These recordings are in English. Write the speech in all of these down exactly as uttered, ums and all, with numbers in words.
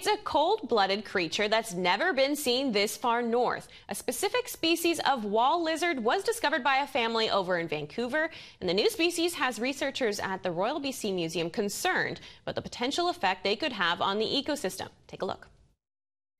It's a cold-blooded creature that's never been seen this far north. A specific species of wall lizard was discovered by a family over in Vancouver, and the new species has researchers at the Royal B C Museum concerned about the potential effect they could have on the ecosystem. Take a look.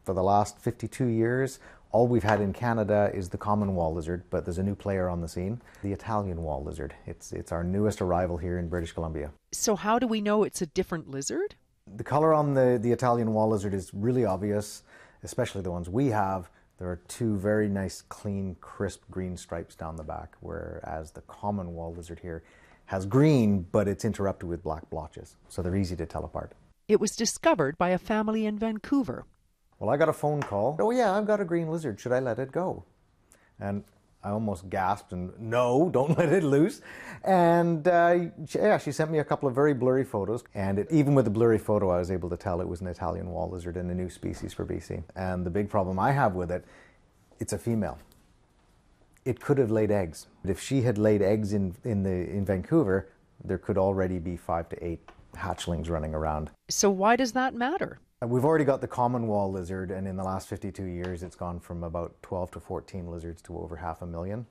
For the last fifty-two years, all we've had in Canada is the common wall lizard, but there's a new player on the scene, the Italian wall lizard. It's, it's our newest arrival here in British Columbia. So how do we know it's a different lizard? The color on the, the Italian wall lizard is really obvious, especially the ones we have. There are two very nice, clean, crisp green stripes down the back, whereas the common wall lizard here has green, but it's interrupted with black blotches, so they're easy to tell apart. It was discovered by a family in Vancouver. Well, I got a phone call. Oh yeah, I've got a green lizard. Should I let it go? And I almost gasped and, no, don't let it loose. And uh, she, yeah, she sent me a couple of very blurry photos. And it, even with the blurry photo, I was able to tell it was an Italian wall lizard and a new species for B C. And the big problem I have with it, it's a female. It could have laid eggs. But if she had laid eggs in, in, the, in Vancouver, there could already be five to eight hatchlings running around. So why does that matter? We've already got the common wall lizard, and in the last fifty-two years it's gone from about twelve to fourteen lizards to over half a million.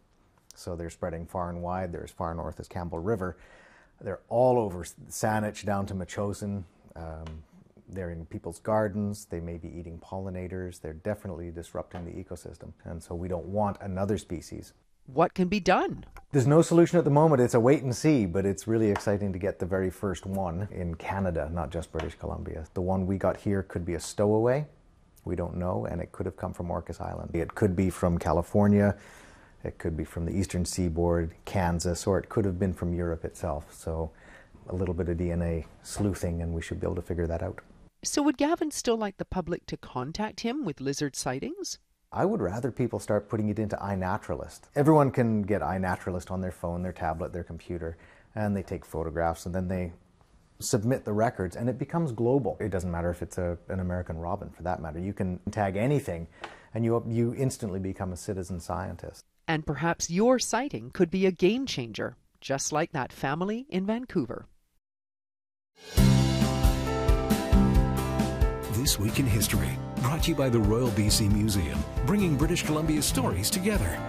So they're spreading far and wide. They're as far north as Campbell River. They're all over Saanich down to Machosan. Um, they're in people's gardens. They may be eating pollinators. They're definitely disrupting the ecosystem, and so we don't want another species. What can be done? There's no solution at the moment. It's a wait and see, but it's really exciting to get the very first one in Canada, not just British Columbia. The one we got here could be a stowaway. We don't know, and it could have come from Orcas Island. It could be from California. It could be from the eastern seaboard, Kansas, or it could have been from Europe itself. So a little bit of D N A sleuthing, and we should be able to figure that out. So would Gavin still like the public to contact him with lizard sightings? I would rather people start putting it into iNaturalist. Everyone can get iNaturalist on their phone, their tablet, their computer, and they take photographs and then they submit the records, and it becomes global. It doesn't matter if it's a, an American robin, for that matter. You can tag anything and you, you instantly become a citizen scientist. And perhaps your sighting could be a game changer, just like that family in Vancouver. This Week in History, brought to you by the Royal B C Museum, bringing British Columbia's stories together.